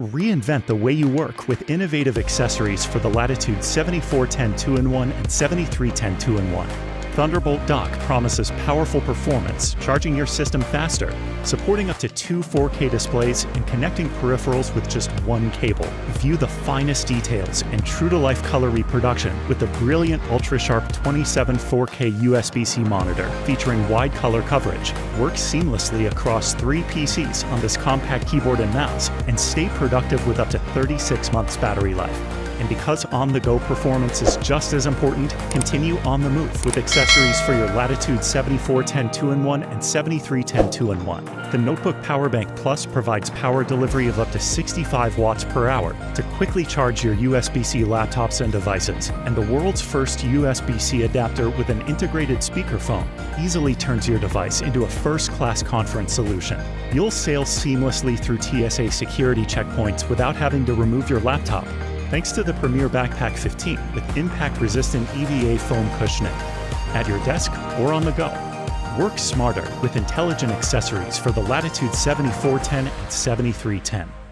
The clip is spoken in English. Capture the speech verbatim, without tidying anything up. Reinvent the way you work with innovative accessories for the Latitude seventy-four ten two in one and seventy-three ten two in one. Thunderbolt Dock promises powerful performance, charging your system faster, supporting up to two four K displays, and connecting peripherals with just one cable. View the finest details and true-to-life color reproduction with the brilliant ultra-sharp twenty-seven four K U S B C monitor featuring wide color coverage. Work seamlessly across three P Cs on this compact keyboard and mouse, and stay productive with up to thirty-six months battery life. And because on-the-go performance is just as important, continue on the move with accessories for your Latitude seventy-four ten two in one and seventy-three ten two in one. The Notebook Powerbank Plus provides power delivery of up to sixty-five watts per hour to quickly charge your U S B C laptops and devices, and the world's first U S B C adapter with an integrated speakerphone easily turns your device into a first-class conference solution. You'll sail seamlessly through T S A security checkpoints without having to remove your laptop, thanks to the Premier Backpack fifteen with impact-resistant E V A foam cushioning. At your desk or on the go, work smarter with intelligent accessories for the Latitude seventy-four ten and seventy-three ten.